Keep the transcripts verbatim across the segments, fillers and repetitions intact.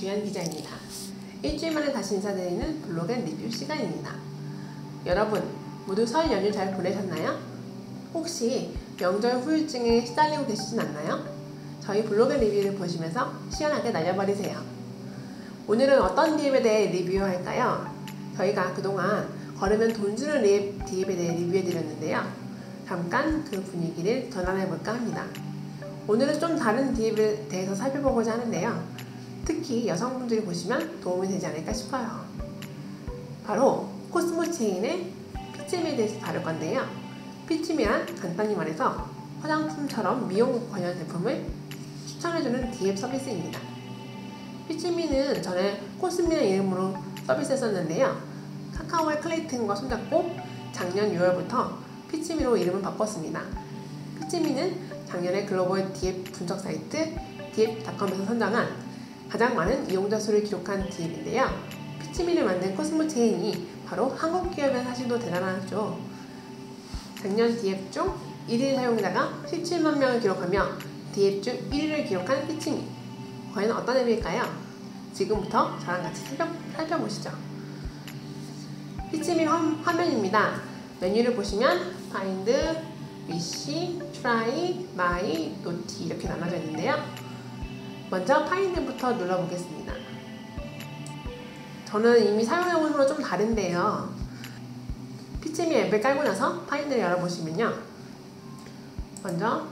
강주현 기자입니다. 일주일 만에 다시 인사드리는 블록앤리뷰 시간입니다. 여러분 모두 설 연휴 잘 보내셨나요? 혹시 명절 후유증에 시달리고 계시진 않나요? 저희 블록앤리뷰를 보시면서 시원하게 날려버리세요. 오늘은 어떤 디엠에 대해 리뷰할까요? 저희가 그동안 걸으면 돈 주는 디엠에 대해 리뷰해드렸는데요. 잠깐 그 분위기를 전환해볼까 합니다. 오늘은 좀 다른 디엠에 대해서 살펴보고자 하는데요. 특히 여성분들이 보시면 도움이 되지 않을까 싶어요. 바로 코스모 체인의 피츠미에 대해서 다룰 건데요. 피츠미란 간단히 말해서 화장품처럼 미용 관련 제품을 추천해주는 디엠 서비스입니다. 피츠미는 전에 코스미라는 이름으로 서비스했었는데요. 카카오의 클레이튼과 손잡고 작년 유월부터 피츠미로 이름을 바꿨습니다. 피츠미는 작년에 글로벌 디엠 분석 사이트 디엠 닷컴에서 선정한 가장 많은 이용자 수를 기록한 디엠인데요. 피츠미를 만든 코스모 체인이 바로 한국 기업의 사실도 대단하죠. 작년 디엠 중 일 일 사용자가 십칠만 명을 기록하며 디엠 중 일 위를 기록한 피츠미. 과연 어떤 앱일까요? 지금부터 저랑 같이 살펴보시죠. 피츠미 화면입니다. 메뉴를 보시면 Find, 위시, 트라이, 마이, 노티 이렇게 나눠져 있는데요. 먼저 파인드부터 눌러보겠습니다. 저는 이미 사용해본 거랑 좀 다른데요. 피츠미 앱을 깔고 나서 파인드를 열어보시면요. 먼저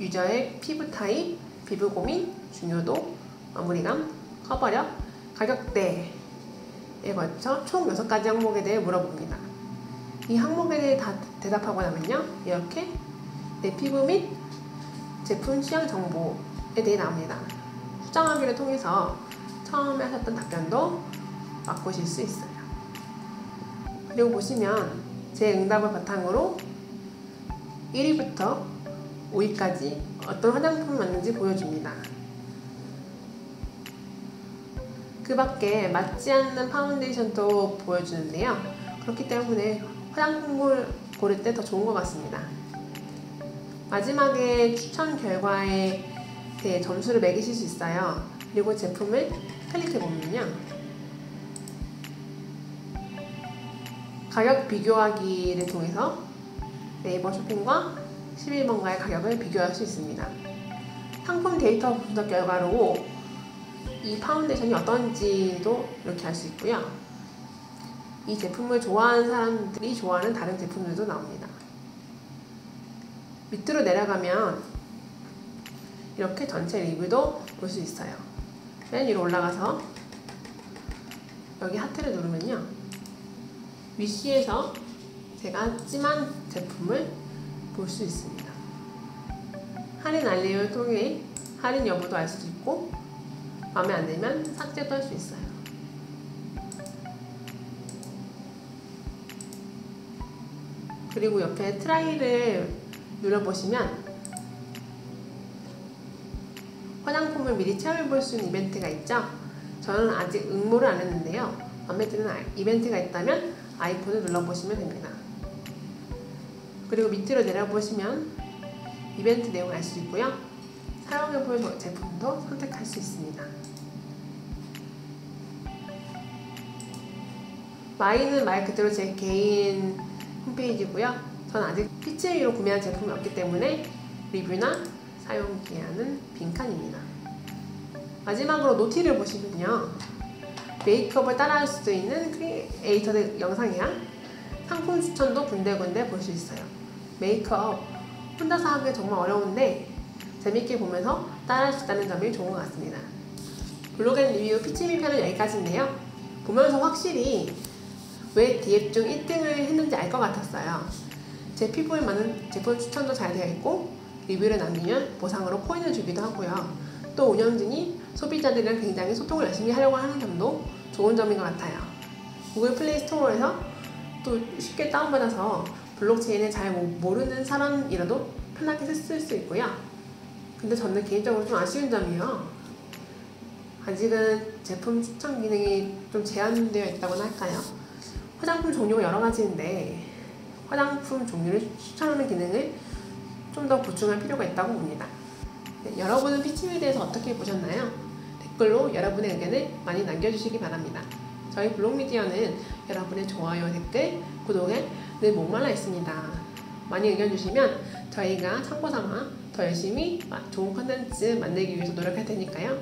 유저의 피부 타입, 피부 고민, 중요도, 마무리감, 커버력, 가격대에 걸쳐 총 여섯 가지 항목에 대해 물어봅니다. 이 항목에 대해 다 대답하고 나면요, 이렇게 내 피부 및 제품 취향 정보에 대해 나옵니다. 수정하기를 통해서 처음에 하셨던 답변도 바꾸실 수 있어요. 그리고 보시면 제 응답을 바탕으로 일 위부터 오 위까지 어떤 화장품을 맞는지 보여줍니다. 그 밖에 맞지 않는 파운데이션도 보여주는데요. 그렇기 때문에 화장품을 고를 때 더 좋은 것 같습니다. 마지막에 추천 결과에 대해 점수를 매기실 수 있어요. 그리고 제품을 클릭해보면요. 가격 비교하기를 통해서 네이버 쇼핑과 십일 번가의 가격을 비교할 수 있습니다. 상품 데이터 분석 결과로 이 파운데이션이 어떤지도 이렇게 알 수 있고요. 이 제품을 좋아하는 사람들이 좋아하는 다른 제품들도 나옵니다. 밑으로 내려가면 이렇게 전체 리뷰도 볼 수 있어요. 맨 위로 올라가서 여기 하트를 누르면요. 위시에서 제가 찜한 제품을 볼 수 있습니다. 할인 알림을 통해 할인 여부도 알 수도 있고, 마음에 안 들면 삭제도 할 수 있어요. 그리고 옆에 트라이를 눌러보시면 화장품을 미리 체험해볼 수 있는 이벤트가 있죠? 저는 아직 응모를 안 했는데요. 마음에 드는 이벤트가 있다면 아이콘을 눌러보시면 됩니다. 그리고 밑으로 내려보시면 이벤트 내용을 알 수 있고요. 사용해볼 제품도 선택할 수 있습니다. 마이는 말 그대로 제 개인 홈페이지고요. 전 아직 피츠미로 구매한 제품이 없기 때문에 리뷰나 사용기한은 빈칸입니다. 마지막으로 노티를 보시면요. 메이크업을 따라할 수도 있는 크리에이터들 영상이랑 상품 추천도 군데군데 볼 수 있어요. 메이크업 혼자서 하기 정말 어려운데 재밌게 보면서 따라할 수 있다는 점이 좋은 것 같습니다. 블록앤리뷰 피츠미 편은 여기까지인데요. 보면서 확실히 왜 디엠 중 일 등을 했는지 알 것 같았어요. 제 피부에 맞는 제품 추천도 잘 되어 있고, 리뷰를 남기면 보상으로 코인을 주기도 하고요. 또 운영진이 소비자들이랑 굉장히 소통을 열심히 하려고 하는 점도 좋은 점인 것 같아요. 구글 플레이 스토어에서 또 쉽게 다운받아서 블록체인을 잘 모르는 사람이라도 편하게 쓸 수 있고요. 근데 저는 개인적으로 좀 아쉬운 점이요. 아직은 제품 추천 기능이 좀 제한되어 있다고나 할까요? 화장품 종류가 여러 가지인데 화장품 종류를 추천하는 기능을 좀 더 보충할 필요가 있다고 봅니다. 네, 여러분은 피츠미에 대해서 어떻게 보셨나요? 댓글로 여러분의 의견을 많이 남겨주시기 바랍니다. 저희 블록미디어는 여러분의 좋아요, 댓글, 구독에 늘 목말라 있습니다. 많이 의견 주시면 저희가 참고삼아 더 열심히 좋은 컨텐츠 만들기 위해서 노력할 테니까요.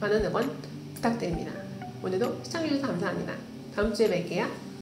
많은 응원 부탁드립니다. 오늘도 시청해주셔서 감사합니다. 다음주에 뵐게요.